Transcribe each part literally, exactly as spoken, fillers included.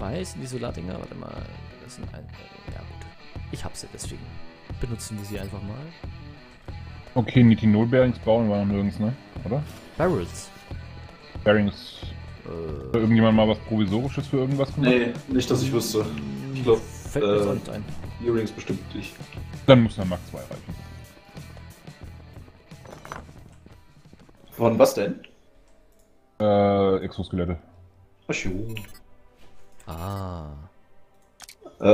Speisen, die Solardinger, warte mal, das sind ein, äh, ja gut, ich hab sie, deswegen benutzen wir sie einfach mal. Okay, nicht die Null-Bearings bauen wir nirgends, ne, oder? Barrels. Bearings. Äh, irgendjemand mal was Provisorisches für irgendwas gemacht? Nee, nicht, dass ich wüsste. Ich glaube, fällt mir sonst ein. Earrings bestimmt nicht. Dann muss der Mark zwei reichen. Von was denn? Äh, Exoskelette. Ach jo. Ah. Äh,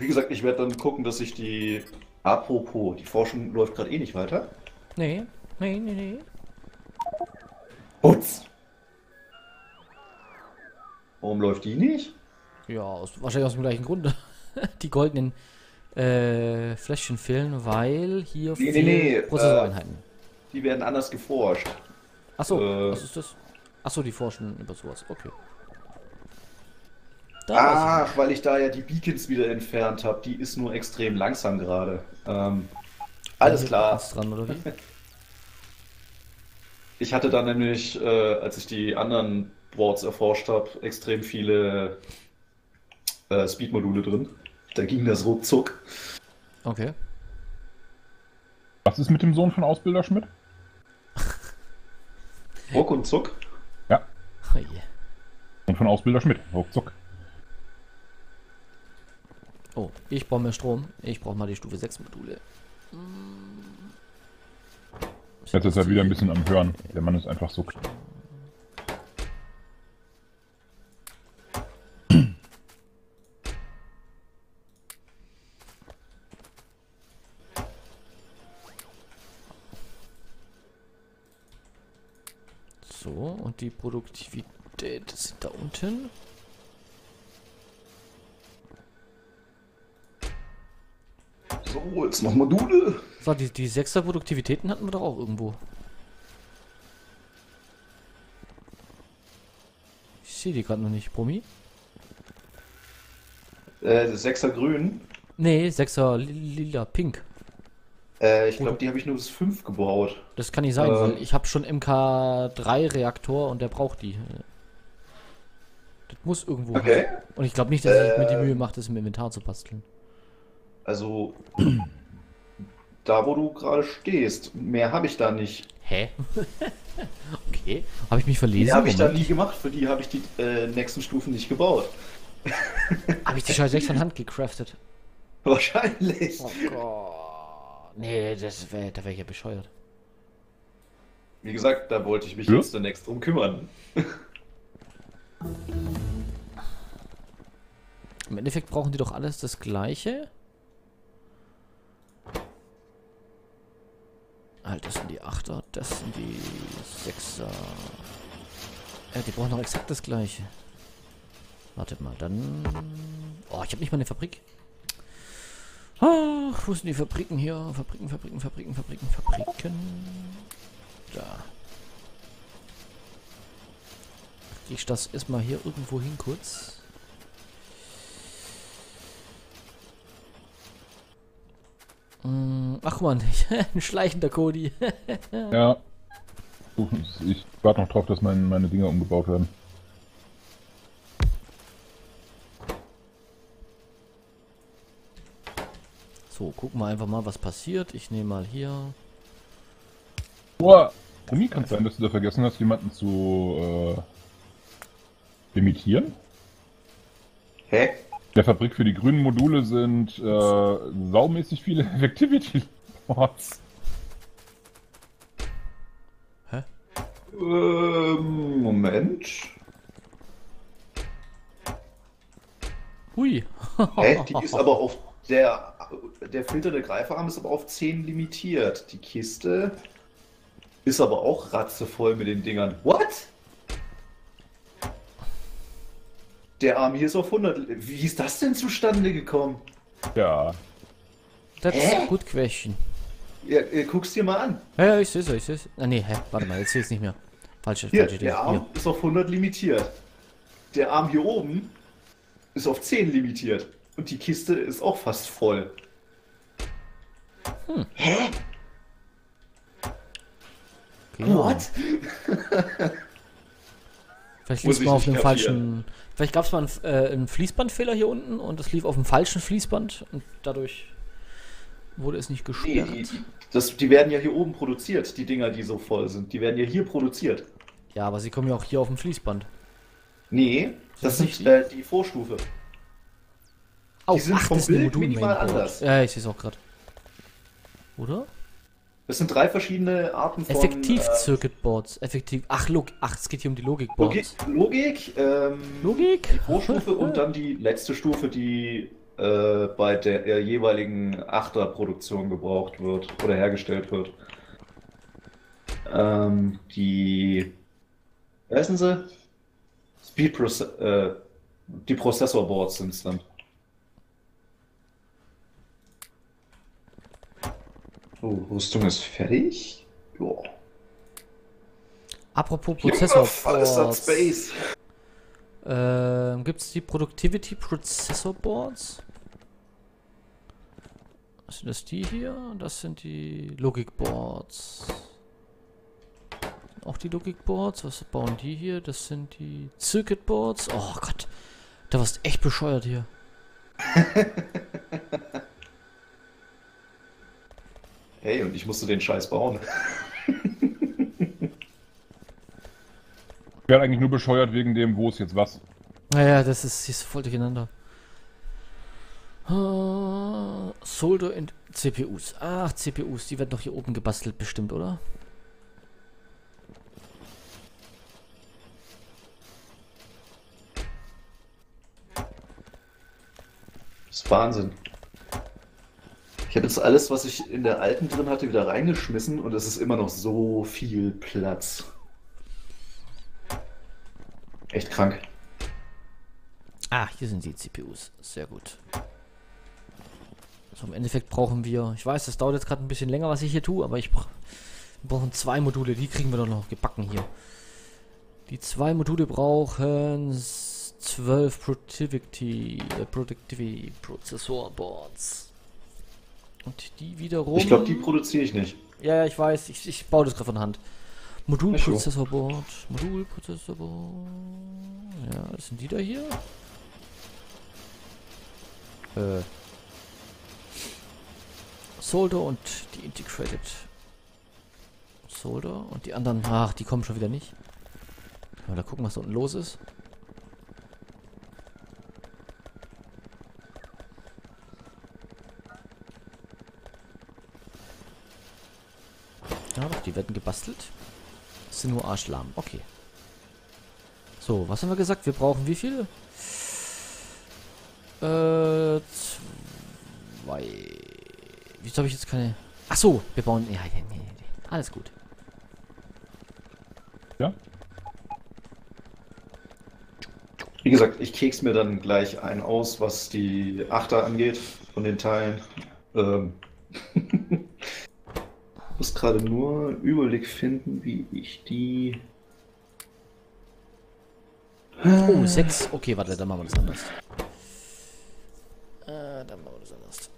wie gesagt, ich werde dann gucken, dass ich die... Apropos, die Forschung läuft gerade eh nicht weiter. Nee, nee, nee, nee. Putz! Warum läuft die nicht? Ja, aus, wahrscheinlich aus dem gleichen Grund. Die goldenen äh, Fläschchen fehlen, weil hier nee, viele nee, nee. Prozessoreinheiten. Äh, die werden anders geforscht. Achso, äh. was ist das? Achso, die forschen über sowas, okay. Da Ach, weil ich da ja die Beacons wieder entfernt habe. Die ist nur extrem langsam gerade. Ähm, alles klar. Dran, oder wie? Ich hatte da nämlich, äh, als ich die anderen Boards erforscht habe, extrem viele äh, Speed-Module drin. Da ging das ruckzuck. Okay. Was ist mit dem Sohn von Ausbilder Schmidt? Ruck und Zuck? Ja. Oh yeah. Und von Ausbilder Schmidt. Ruckzuck. Oh, ich brauche mehr Strom. Ich brauche mal die Stufe sechs Module. Jetzt ist er wieder ein bisschen am Hören. Der Mann ist einfach so. So, und die Produktivität ist da unten. So, jetzt noch Module. So, die, die sechser Produktivitäten hatten wir doch auch irgendwo. Ich sehe die gerade noch nicht, Brummi. Äh, sechser grün? Nee, sechser lila, pink. Äh, ich glaube, die habe ich nur bis fünf gebaut. Das kann nicht sein, äh, weil ich habe schon M K drei Reaktor und der braucht die. Das muss irgendwo okay. Haben. Und ich glaube nicht, dass äh, ich mir die Mühe mache, das im Inventar zu basteln. Also, da wo du gerade stehst, mehr habe ich da nicht. Hä? Okay, habe ich mich verlesen? Die habe ich da nie gemacht, für die habe ich die äh, nächsten Stufen nicht gebaut. Habe ich die schon sechs von Hand gecraftet? Wahrscheinlich. Oh Gott. Nee, das wär, da wäre ich ja bescheuert. Wie gesagt, da wollte ich mich ja? jetzt demnächst drum kümmern. Im Endeffekt brauchen die doch alles das Gleiche. Halt, das sind die Achter, das sind die Sechser. Äh, die brauchen noch exakt das Gleiche. Wartet mal, dann... Oh, ich habe nicht mal eine Fabrik. Ach, wo sind die Fabriken hier? Fabriken, Fabriken, Fabriken, Fabriken, Fabriken. Da. Krieg ich das erstmal hier irgendwo hin kurz? Ach man, ein schleichender Codi. Ja. Ich warte noch drauf, dass meine, meine Dinger umgebaut werden. So, gucken wir einfach mal, was passiert. Ich nehme mal hier. Boah, Brummi, kann es sein, dass du da vergessen hast, jemanden zu äh, limitieren? Hä? Der Fabrik für die grünen Module sind äh, saumäßig viele Effectivity-Boards. Hä? Ähm, Moment. Hui. Hä? Die ist aber auf der. Der Filter der Greiferarm ist aber auf zehn limitiert. Die Kiste ist aber auch ratzevoll mit den Dingern. What? Der Arm hier ist auf hundert. Wie ist das denn zustande gekommen? Ja. Das ist ein gut Quäschchen. Ja, guck's dir mal an. Ja, ja, ich seh's, ich seh's. Ah, nee, hä, warte mal, jetzt seh's nicht mehr. Falsche, hier, falsche Idee. Der Arm hier ist auf hundert limitiert. Der Arm hier oben ist auf zehn limitiert. Und die Kiste ist auch fast voll. Hm. Hä? Okay, what? Vielleicht lief es mal auf dem falschen. Vielleicht gab es mal einen, äh, einen Fließbandfehler hier unten und es lief auf dem falschen Fließband und dadurch wurde es nicht gesperrt. Nee, die, das, die werden ja hier oben produziert, die Dinger, die so voll sind. Die werden ja hier produziert. Ja, aber sie kommen ja auch hier auf dem Fließband. Nee, das, das sind nicht äh, die Vorstufe. Oh, die sind ach, vom das Bild minimal anders. Ja, ich sehe es auch gerade. Oder? Das sind drei verschiedene Arten von... Effektiv-Circuit-Boards. Effektiv... Ach, look. Ach, es geht hier um die Logik-Boards. Logik, Logik, ähm... Logik? Die Vorstufe und dann die letzte Stufe, die äh, bei der, der jeweiligen Achter-Produktion gebraucht wird oder hergestellt wird. Ähm, die... Wissen Sie? Speed-Proce... Äh, die Prozessor-Boards sind es dann. Oh, Rüstung ist fertig. Joa. Apropos Prozessor. Boards. Ähm, gibt es die Productivity Prozessor Boards? Sind das die hier? Das sind die Logik Boards. Auch die Logik Boards. Was bauen die hier? Das sind die Circuit Boards. Oh Gott. Da warst echt bescheuert hier. Hey, und ich musste den Scheiß bauen. Ich werde eigentlich nur bescheuert wegen dem, wo ist jetzt was. Naja, das ist, ist voll durcheinander. Uh, Solder und C P Us. Ach, C P Us, die werden doch hier oben gebastelt bestimmt, oder? Das ist Wahnsinn. Ich habe jetzt alles, was ich in der alten drin hatte, wieder reingeschmissen und es ist immer noch so viel Platz. Echt krank. Ah, hier sind die C P Us. Sehr gut. Also im Endeffekt brauchen wir, ich weiß, das dauert jetzt gerade ein bisschen länger, was ich hier tue, aber ich bra- wir brauchen zwei Module, die kriegen wir doch noch gebacken hier. Die zwei Module brauchen zwölf Productivity, äh, Productivity Prozessor Boards. Und die wiederum... Ich glaube, die produziere ich nicht. Ja, ja, ich weiß. Ich, ich baue das gerade von Hand. Modulprozessorboard. Modulprozessorboard. Ja, das sind die da hier. Äh. Solder und die Integrated. Solder und die anderen... Ach, die kommen schon wieder nicht. Mal da gucken, was da unten los ist. Ja, doch, die werden gebastelt. Das sind nur Arschlamm. Okay. So, was haben wir gesagt? Wir brauchen wie viele? Äh, zwei. Wieso habe ich jetzt keine... Ach so, wir bauen... Ja, nee, nee, nee. Alles gut. Ja. Wie gesagt, ich keks mir dann gleich ein aus, was die Achter angeht von den Teilen. Ähm... Ich muss gerade nur einen Überblick finden, wie ich die... Oh, sechs. Okay, warte, dann machen wir das anders. Äh, dann machen wir das anders.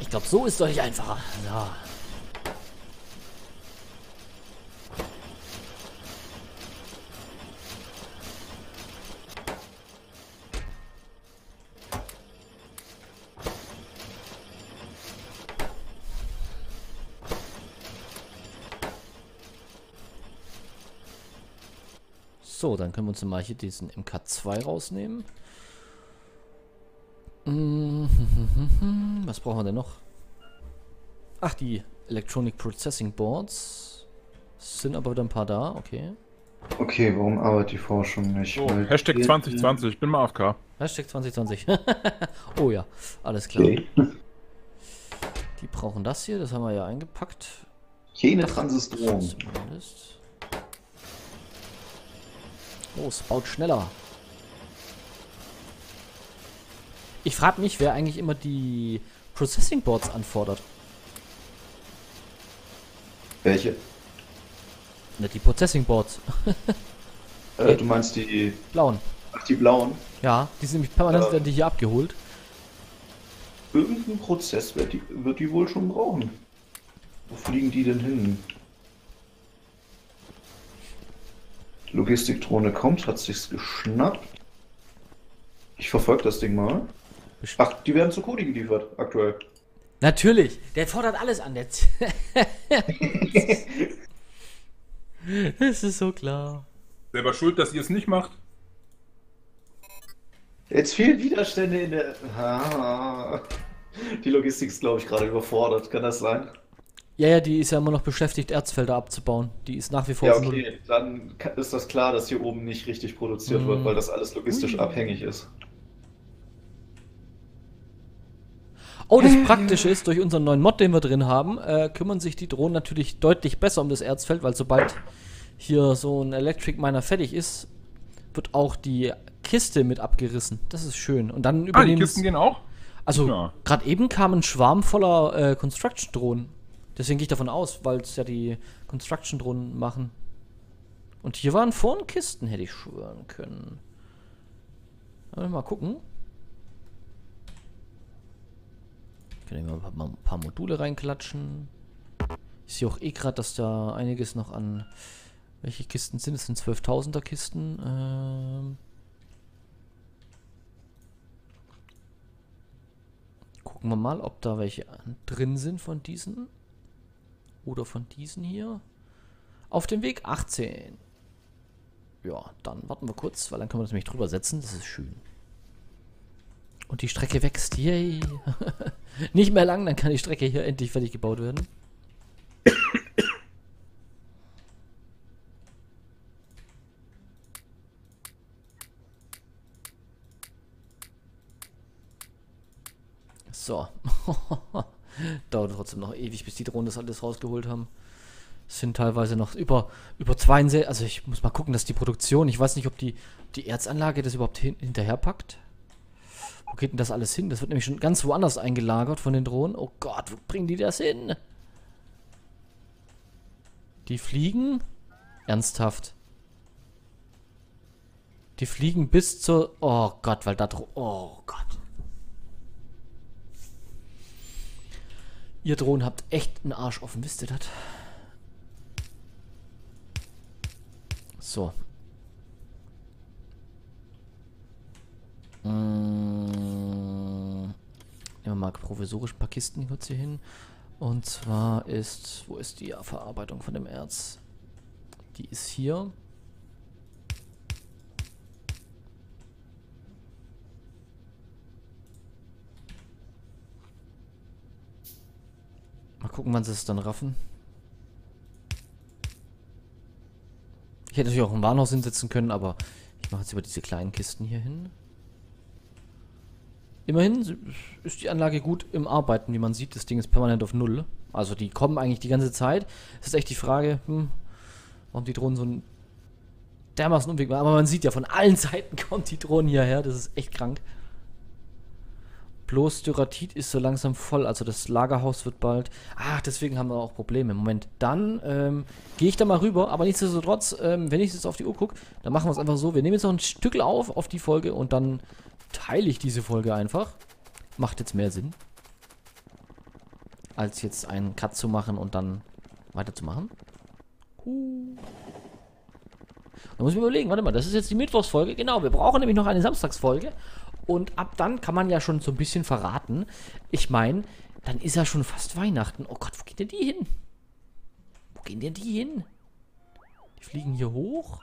Ich glaube, so ist es deutlich einfacher. Ja. So, dann können wir uns mal hier diesen M K zwei rausnehmen. Was brauchen wir denn noch? Ach, die Electronic Processing Boards. Sind aber wieder ein paar da, okay. Okay, warum arbeitet die Forschung nicht? Oh, Hashtag zwanzig zwanzig, ich bin mal A F K. Hashtag zwanzig zwanzig. Oh ja, alles klar. Okay. Die brauchen das hier, das haben wir ja eingepackt. Jene Transistoren. Los, baut schneller. Ich frage mich, wer eigentlich immer die Processing Boards anfordert. Welche? Nicht die Processing Boards. äh, du meinst die blauen. Ach, die blauen? Ja, die sind nämlich permanent ähm, hier abgeholt. Irgendein Prozess wird die, wird die wohl schon brauchen. Wo fliegen die denn hin? Logistikdrohne kommt, hat sich's geschnappt. Ich verfolge das Ding mal. Ach, die werden zu Codi geliefert, aktuell. Natürlich, der fordert alles an. Der das ist so klar. Selber schuld, dass ihr es nicht macht. Jetzt fehlen Widerstände in der... Ah, die Logistik ist, glaube ich, gerade überfordert. Kann das sein? Ja, ja, die ist ja immer noch beschäftigt, Erzfelder abzubauen. Die ist nach wie vor... Ja, okay, dann ist das klar, dass hier oben nicht richtig produziert mm. wird, weil das alles logistisch mm. abhängig ist. Oh, das Praktische ist, durch unseren neuen Mod, den wir drin haben, äh, kümmern sich die Drohnen natürlich deutlich besser um das Erzfeld, weil sobald hier so ein Electric Miner fertig ist, wird auch die Kiste mit abgerissen. Das ist schön. Und dann übernehmen ah, die Kisten gehen auch? Also, ja. Gerade eben kam ein Schwarm voller äh, Construction-Drohnen. Deswegen gehe ich davon aus, weil es ja die Construction-Drohnen machen. Und hier waren vorne Kisten, hätte ich schwören können. Mal gucken. Können wir mal ein paar Module reinklatschen. Ich sehe auch eh gerade, dass da einiges noch an... Welche Kisten sind es? Das sind zwölftausender Kisten. Ähm... Gucken wir mal, ob da welche drin sind von diesen. Oder von diesen hier. Auf dem Weg achtzehn. Ja, dann warten wir kurz, weil dann können wir das nämlich drüber setzen. Das ist schön. Und die Strecke wächst. Yay. Nicht mehr lang, dann kann die Strecke hier endlich fertig gebaut werden. So. Dauert trotzdem noch ewig, bis die Drohnen das alles rausgeholt haben. Sind teilweise noch über, über zweiundsechzig. Also ich muss mal gucken, dass die Produktion, ich weiß nicht, ob die, die Erzanlage das überhaupt hin, hinterherpackt. Wo geht denn das alles hin? Das wird nämlich schon ganz woanders eingelagert von den Drohnen. Oh Gott, wo bringen die das hin? Die fliegen? Ernsthaft. Die fliegen bis zur... Oh Gott, weil da... Oh Gott. Ihr Drohnen habt echt einen Arsch offen, wisst ihr das? So. Nehmen wir mal provisorisch ein paar Kisten kurz hier hin. Und zwar ist... Wo ist die Verarbeitung von dem Erz? Die ist hier. Mal gucken, wann sie es dann raffen. Ich hätte natürlich auch ein Warenhaus hinsetzen können, aber ich mache jetzt über diese kleinen Kisten hier hin. Immerhin ist die Anlage gut im Arbeiten, wie man sieht. Das Ding ist permanent auf Null. Also die kommen eigentlich die ganze Zeit. Es ist echt die Frage, hm, warum die Drohnen so einen dermaßen Umweg machen. Aber man sieht ja, von allen Seiten kommen die Drohnen hierher. Das ist echt krank. Bloß Duratit ist so langsam voll. Also das Lagerhaus wird bald... Ach, deswegen haben wir auch Probleme. Moment, dann ähm, gehe ich da mal rüber. Aber nichtsdestotrotz, ähm, wenn ich jetzt auf die Uhr gucke, dann machen wir es einfach so. Wir nehmen jetzt noch ein Stückel auf, auf die Folge und dann... teile ich diese Folge einfach. Macht jetzt mehr Sinn. Als jetzt einen Cut zu machen und dann weiterzumachen. Huh. Da muss ich mir überlegen, warte mal, das ist jetzt die Mittwochsfolge. Genau, wir brauchen nämlich noch eine Samstagsfolge. Und ab dann kann man ja schon so ein bisschen verraten. Ich meine, dann ist ja schon fast Weihnachten. Oh Gott, wo gehen denn die hin? Wo gehen denn die hin? Die fliegen hier hoch.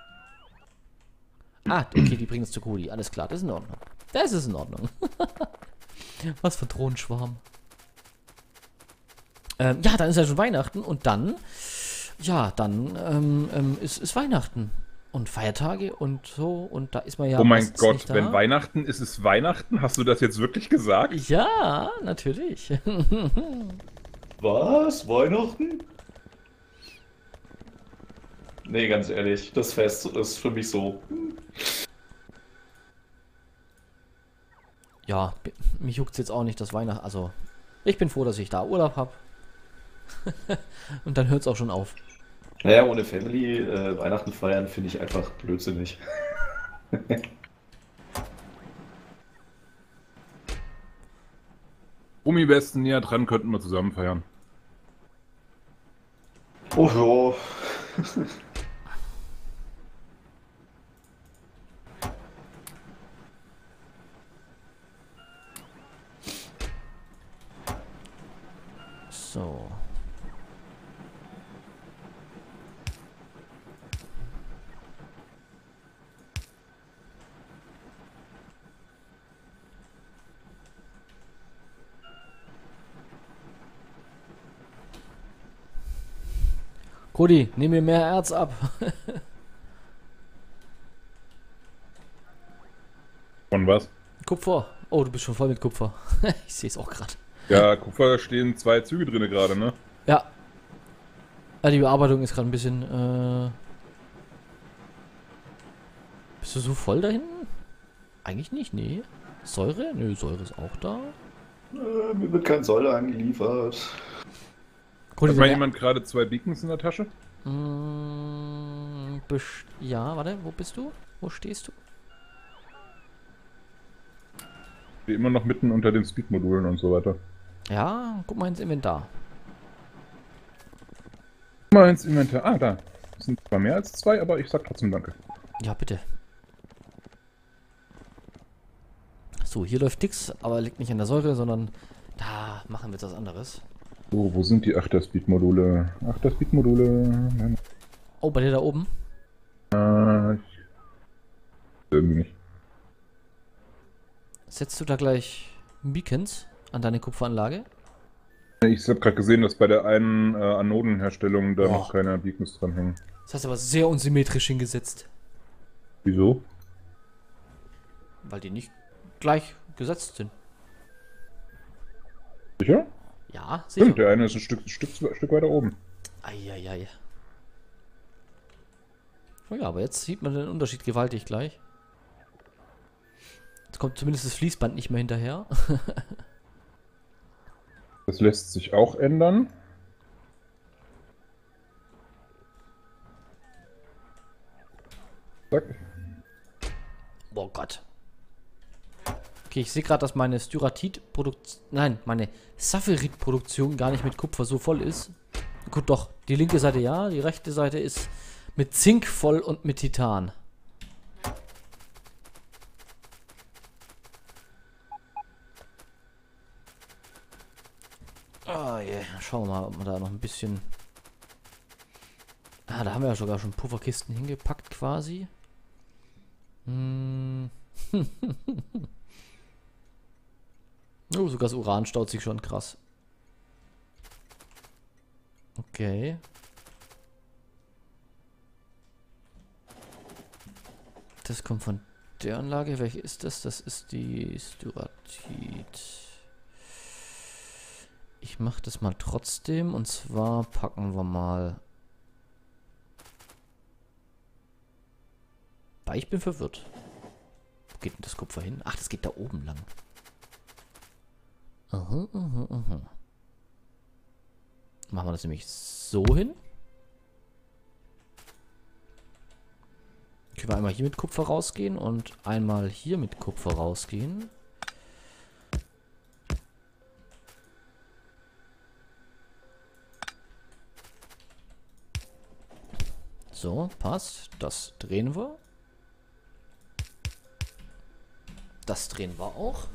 Ah, okay, die bringen es zu Codi. Alles klar, das ist in Ordnung. Das ist in Ordnung. Was für Drohnenschwarm. Ähm, ja, dann ist ja schon Weihnachten und dann, ja, dann ähm, ähm, ist, ist Weihnachten und Feiertage und so und da ist man ja... Oh mein Gott, wenn Weihnachten ist, ist Weihnachten? Hast du das jetzt wirklich gesagt? Ja, natürlich. Was? Weihnachten? Nee, ganz ehrlich, das Fest ist für mich so... Ja, mich juckt's jetzt auch nicht, dass Weihnachten... Also, ich bin froh, dass ich da Urlaub habe. Und dann hört's auch schon auf. Naja, ohne Family äh, Weihnachten feiern finde ich einfach blödsinnig. Brummi wärst du näher dran, könnten wir zusammen feiern. Oh ja. So. Codi, nimm mir mehr Erz ab. Von was? Kupfer. Oh, du bist schon voll mit Kupfer. Ich sehe es auch gerade. Ja, Kupfer stehen zwei Züge drin gerade, ne? Ja. Ja, die Bearbeitung ist gerade ein bisschen... Äh... Bist du so voll da hinten? Eigentlich nicht, nee. Säure? Nö, Säure ist auch da. Äh, mir wird kein Säure angeliefert. Codi, hat mal jemand gerade zwei Beacons in der Tasche? Mm, ja, warte, wo bist du? Wo stehst du? Ich stehe immer noch mitten unter den Speed-Modulen und so weiter. Ja, guck mal ins Inventar. Guck mal ins Inventar. Ah, da. Das sind zwar mehr als zwei, aber ich sag trotzdem danke. Ja, bitte. So, hier läuft nix, aber liegt nicht an der Säure, sondern da machen wir jetzt was anderes. Oh, wo sind die Achter-Speed-Module? Achter-Speed-Module... Oh, bei dir da oben? Äh, ich... Irgendwie nicht. Setzt du da gleich Beacons an deine Kupferanlage? Ich habe gerade gesehen, dass bei der einen äh, Anodenherstellung da oh. noch keine Beacons dran hängen. Das hast du aber sehr unsymmetrisch hingesetzt. Wieso? Weil die nicht gleich gesetzt sind. Sicher? Ja, sicher. Stimmt, der eine ist ein Stück, ein Stück, ein Stück weiter oben. Eieiei. Ja, aber jetzt sieht man den Unterschied gewaltig gleich. Jetzt kommt zumindest das Fließband nicht mehr hinterher. Das lässt sich auch ändern. Zack. Oh Gott. Okay, ich sehe gerade, dass meine Styratit-Produktion, nein, meine Saphirit-Produktion gar nicht mit Kupfer so voll ist. Gut, doch, die linke Seite ja, die rechte Seite ist mit Zink voll und mit Titan. Oh yeah. Schauen wir mal, ob wir da noch ein bisschen... Ah, da haben wir ja sogar schon Pufferkisten hingepackt quasi. Hm. Oh, sogar das Uran staut sich schon krass. Okay. Das kommt von der Anlage. Welche ist das? Das ist die Styratit. Ich mache das mal trotzdem, und zwar packen wir mal... Ich bin verwirrt. Wo geht denn das Kupfer hin? Ach, das geht da oben lang. Aha, aha, aha. Machen wir das nämlich so hin. Können wir einmal hier mit Kupfer rausgehen und einmal hier mit Kupfer rausgehen. So, passt. Das drehen wir. Das drehen wir auch.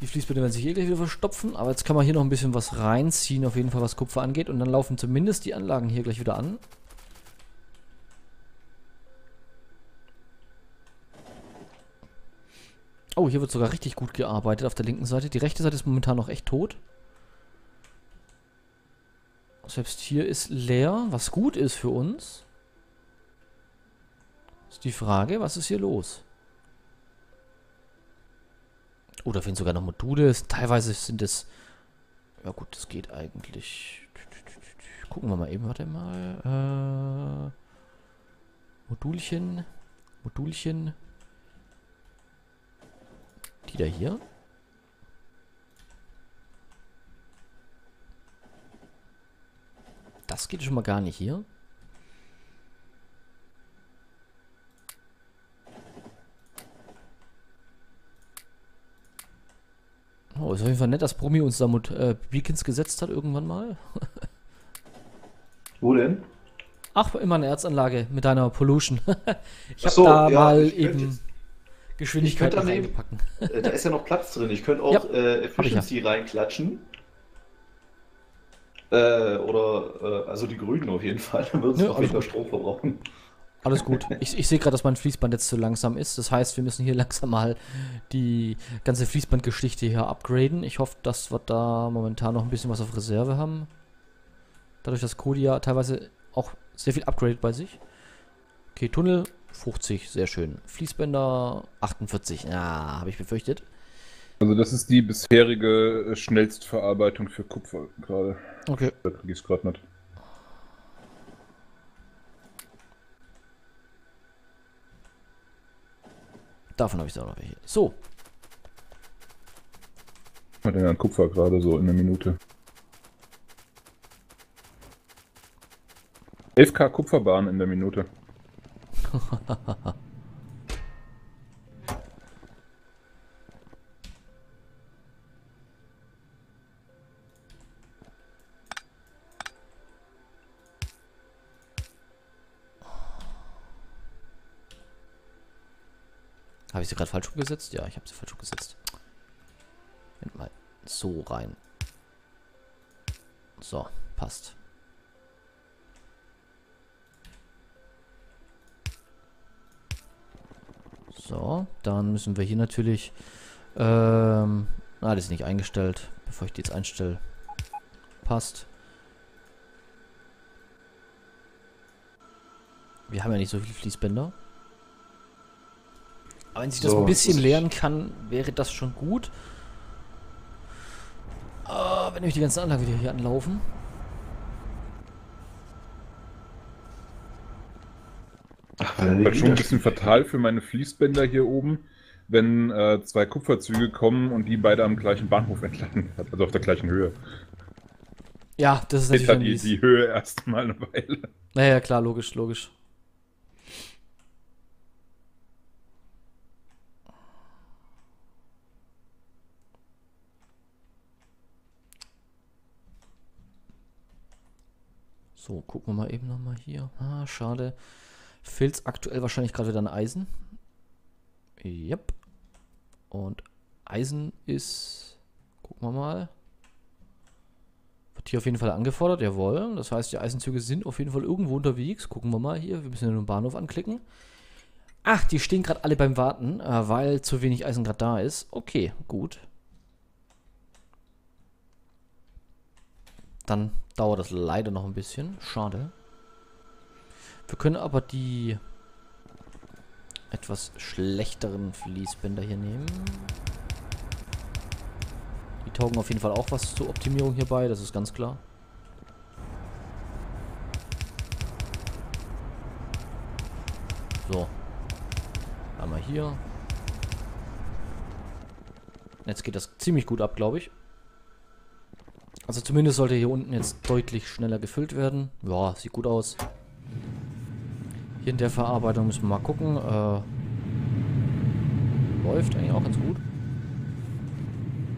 Die Fließbänder werden sich eh gleich wieder verstopfen, aber jetzt kann man hier noch ein bisschen was reinziehen, auf jeden Fall was Kupfer angeht. Und dann laufen zumindest die Anlagen hier gleich wieder an. Oh, hier wird sogar richtig gut gearbeitet auf der linken Seite. Die rechte Seite ist momentan noch echt tot. Selbst hier ist leer, was gut ist für uns. Ist die Frage, was ist hier los? Oh, da fehlen sogar noch Module. Teilweise sind es... Ja gut, das geht eigentlich. Gucken wir mal eben, warte mal. Äh, Modulchen. Modulchen. Die da hier. Das geht schon mal gar nicht hier. Oh, ist auf jeden Fall nett, dass Brummi uns damit äh, Beacons gesetzt hat irgendwann mal. Wo denn? Ach, immer eine Erzanlage mit deiner Pollution. Ich habe so, da ja, mal eben Geschwindigkeit reinpacken. Äh, da ist ja noch Platz drin. Ich könnte auch ja, äh, Efficiency ja. reinklatschen. Äh, oder, äh, also die Grünen auf jeden Fall. Dann würden sie noch weniger Strom verbrauchen. Alles gut. Ich, ich sehe gerade, dass mein Fließband jetzt zu langsam ist. Das heißt, wir müssen hier langsam mal die ganze Fließbandgeschichte hier upgraden. Ich hoffe, dass wir da momentan noch ein bisschen was auf Reserve haben. Dadurch, dass Codi ja teilweise auch sehr viel upgradet bei sich. Okay, Tunnel fünfzig, sehr schön. Fließbänder achtundvierzig, ja, habe ich befürchtet. Also das ist die bisherige Schnellstverarbeitung für Kupfer gerade. Okay. Da kriege ich es gerade nicht. Davon habe ich da noch welche. So. Was hat denn an Kupfer gerade so in einer Minute? elftausend Kupferbahn in der Minute. Habe ich sie gerade falsch umgesetzt? Ja, ich habe sie falsch umgesetzt. Moment mal so rein. So, passt. So, dann müssen wir hier natürlich... Ähm, ah, das ist nicht eingestellt, bevor ich die jetzt einstelle. Passt. Wir haben ja nicht so viele Fließbänder. Aber wenn sich so, das ein bisschen leeren kann, wäre das schon gut. Ah, wenn nämlich die ganzen Anlagen wieder hier anlaufen. Das war schon ein bisschen fatal für meine Fließbänder hier oben, wenn äh, zwei Kupferzüge kommen und die beide am gleichen Bahnhof entlang, also auf der gleichen Höhe. Ja, das ist natürlich dann die, die Höhe erstmal eine Weile. Naja, klar, logisch, logisch. So, gucken wir mal eben nochmal hier. Ah, schade. Fehlt es aktuell wahrscheinlich gerade wieder an Eisen. Yep. Und Eisen ist... Gucken wir mal. Wird hier auf jeden Fall angefordert. Jawohl. Das heißt, die Eisenzüge sind auf jeden Fall irgendwo unterwegs. Gucken wir mal hier. Wir müssen ja den Bahnhof anklicken. Ach, die stehen gerade alle beim Warten, äh, weil zu wenig Eisen gerade da ist. Okay, gut. Dann dauert das leider noch ein bisschen. Schade. Wir können aber die etwas schlechteren Fließbänder hier nehmen. Die taugen auf jeden Fall auch was zur Optimierung hierbei, das ist ganz klar. So. Einmal hier. Jetzt geht das ziemlich gut ab, glaube ich. Also zumindest sollte hier unten jetzt deutlich schneller gefüllt werden. Ja, sieht gut aus. Hier in der Verarbeitung müssen wir mal gucken. Äh, läuft eigentlich auch ganz gut.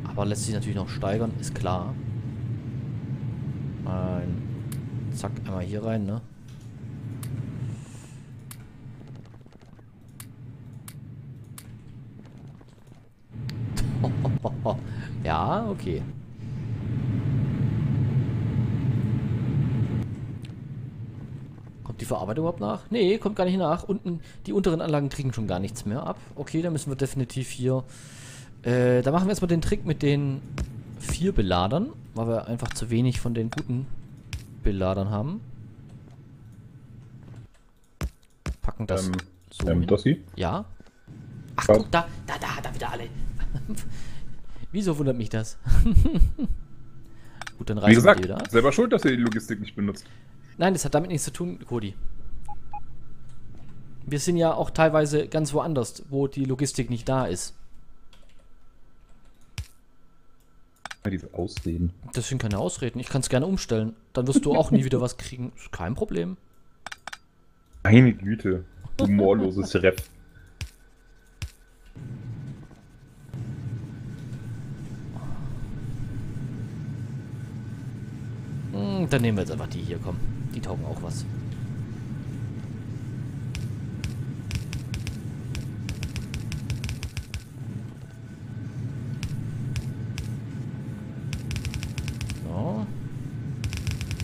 Aber lässt sich natürlich noch steigern, ist klar. Nein. Zack, einmal hier rein, ne? Ja, okay. Verarbeitung überhaupt nach? Nee, kommt gar nicht nach. Unten, die unteren Anlagen kriegen schon gar nichts mehr ab. Okay, dann müssen wir definitiv hier... Äh, da machen wir erstmal den Trick mit den vier Beladern, weil wir einfach zu wenig von den guten Beladern haben. Packen das ähm, so ähm, hin. Dossi? Ja. Ach, guck, da, da, da, da wieder alle. Wieso wundert mich das? Gut, dann reißen wir die wieder. Wie gesagt, selber schuld, dass ihr die Logistik nicht benutzt. Nein, das hat damit nichts zu tun, Codi. Wir sind ja auch teilweise ganz woanders, wo die Logistik nicht da ist. Diese Ausreden. Das sind keine Ausreden. Ich kann es gerne umstellen. Dann wirst du auch nie wieder was kriegen. Ist kein Problem. Meine Güte. Humorloses Rap. Und dann nehmen wir jetzt einfach die hier, komm. Die taugen auch was. So.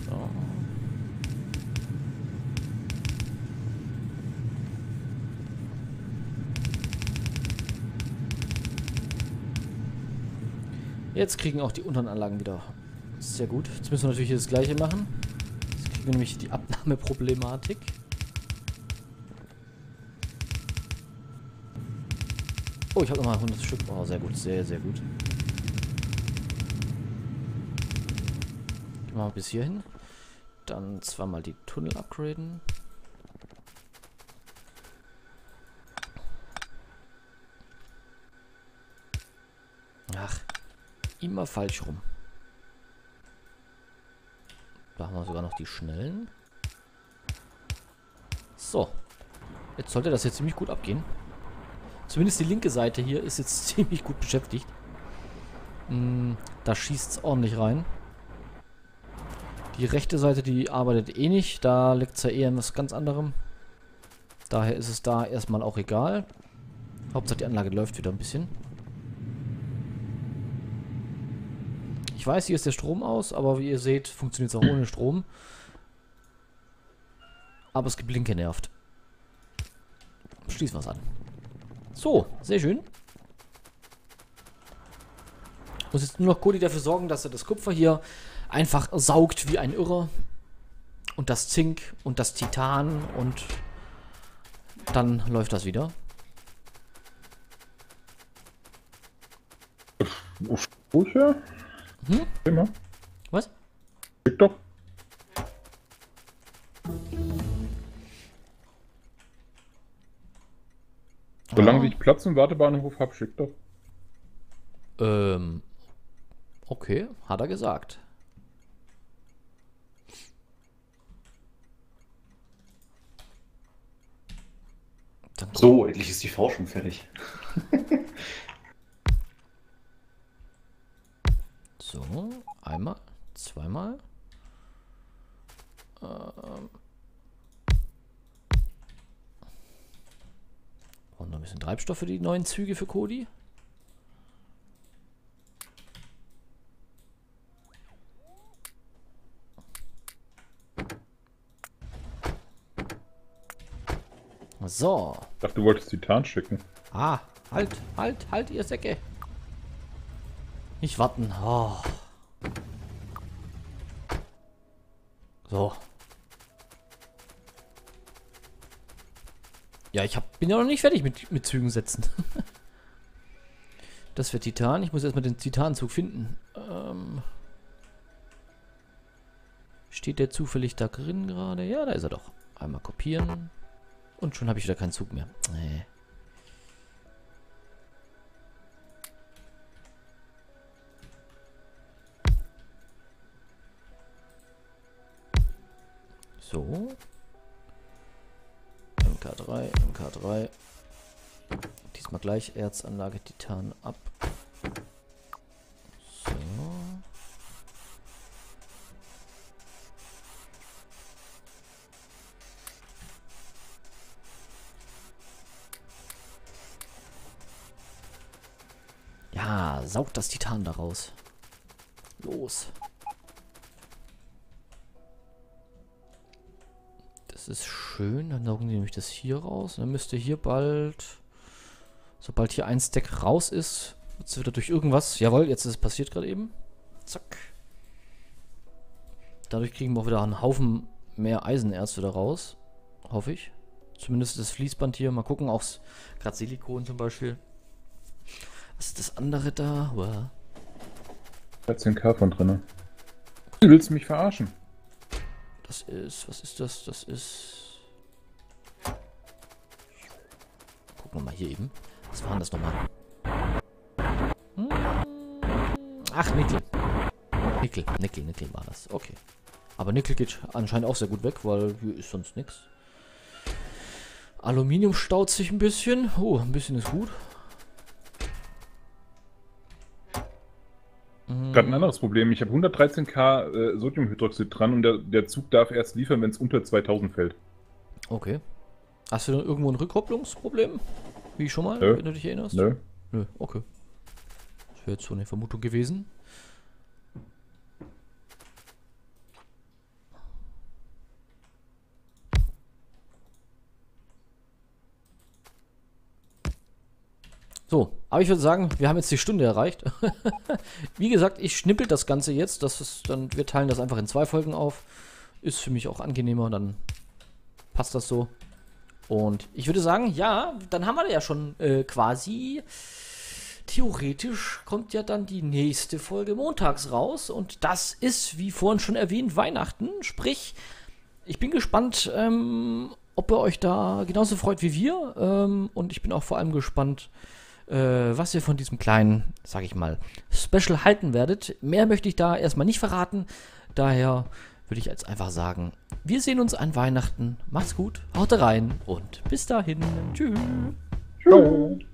So. Jetzt kriegen auch die unteren Anlagen wieder. Sehr gut. Jetzt müssen wir natürlich das Gleiche machen. Jetzt kriegen wir nämlich die Abnahmeproblematik. Oh, ich habe nochmal hundert Stück. Oh, sehr gut. Sehr, sehr gut. Gehen wir mal bis hier hin. Dann zweimal die Tunnel upgraden. Ach, immer falsch rum. Da haben wir sogar noch die schnellen. So. Jetzt sollte das jetzt ziemlich gut abgehen. Zumindest die linke Seite hier ist jetzt ziemlich gut beschäftigt. Hm, da schießt es ordentlich rein. Die rechte Seite, die arbeitet eh nicht. Da liegt es ja eher in was ganz anderem. Daher ist es da erstmal auch egal. Hauptsache die Anlage läuft wieder ein bisschen. Ich weiß, hier ist der Strom aus, aber wie ihr seht, funktioniert es auch ohne Strom. Aber es geblinke nervt. Schließen wir es an. So, sehr schön. Muss jetzt nur noch Codi dafür sorgen, dass er das Kupfer hier einfach saugt wie ein Irrer. Und das Zink und das Titan und dann läuft das wieder. Uff, Hm? Immer. Was? Klick doch. Solange ah. ich Platz im Wartebahnhof habe, schick doch. Ähm. Okay, hat er gesagt. So, endlich ist die Forschung fertig. So, einmal, zweimal. Ähm. Und noch ein bisschen Treibstoff für die neuen Züge für Codi. So. Ich dachte, du wolltest Titan schicken. Ah, halt, halt, halt, ihr Säcke. Nicht warten. Oh. So. Ja, ich hab, bin ja noch nicht fertig mit, mit Zügen setzen. Das wäre Titan. Ich muss erstmal den Titanzug finden. Ähm. Steht der zufällig da drin gerade? Ja, da ist er doch. Einmal kopieren. Und schon habe ich wieder keinen Zug mehr. Nee. So. M K drei, M K drei. Diesmal gleich Erzanlage Titan ab. So. Ja, saugt das Titan daraus. Los. Das ist schön, dann saugen sie nämlich das hier raus. Und dann müsste hier bald, sobald hier ein Stack raus ist, wird es wieder durch irgendwas. Jawohl, jetzt ist es passiert gerade eben. Zack. Dadurch kriegen wir auch wieder einen Haufen mehr Eisenerz wieder raus. Hoffe ich. Zumindest das Fließband hier. Mal gucken, auch gerade Silikon zum Beispiel. Was ist das andere da? Wow. dreizehn K von drin. Du willst mich verarschen. Das ist, was ist das? Das ist. Gucken wir mal hier eben. Was war denn das nochmal? Hm? Ach, Nickel. Nickel, Nickel, Nickel war das. Okay. Aber Nickel geht anscheinend auch sehr gut weg, weil hier ist sonst nichts. Aluminium staut sich ein bisschen. Oh, ein bisschen ist gut. Hm. gerade ein anderes Problem. Ich habe hundertdreizehn K äh, Sodiumhydroxid dran und der, der Zug darf erst liefern, wenn es unter zweitausend fällt. Okay. Hast du denn irgendwo ein Rückkopplungsproblem? Wie schon mal, Nö. wenn du dich erinnerst? Nö. Nö, okay. Das wäre jetzt so eine Vermutung gewesen. So, aber ich würde sagen, wir haben jetzt die Stunde erreicht. Wie gesagt, ich schnippel das Ganze jetzt. Das ist dann, wir teilen das einfach in zwei Folgen auf. Ist für mich auch angenehmer, dann passt das so. Und ich würde sagen, ja, dann haben wir ja schon äh, quasi... Theoretisch kommt ja dann die nächste Folge montags raus. Und das ist, wie vorhin schon erwähnt, Weihnachten. Sprich, ich bin gespannt, ähm, ob ihr euch da genauso freut wie wir. Ähm, und ich bin auch vor allem gespannt... was ihr von diesem kleinen, sag ich mal, Special halten werdet. Mehr möchte ich da erstmal nicht verraten. Daher würde ich jetzt einfach sagen, wir sehen uns an Weihnachten. Macht's gut, haut rein und bis dahin. Tschüss. Tschüss.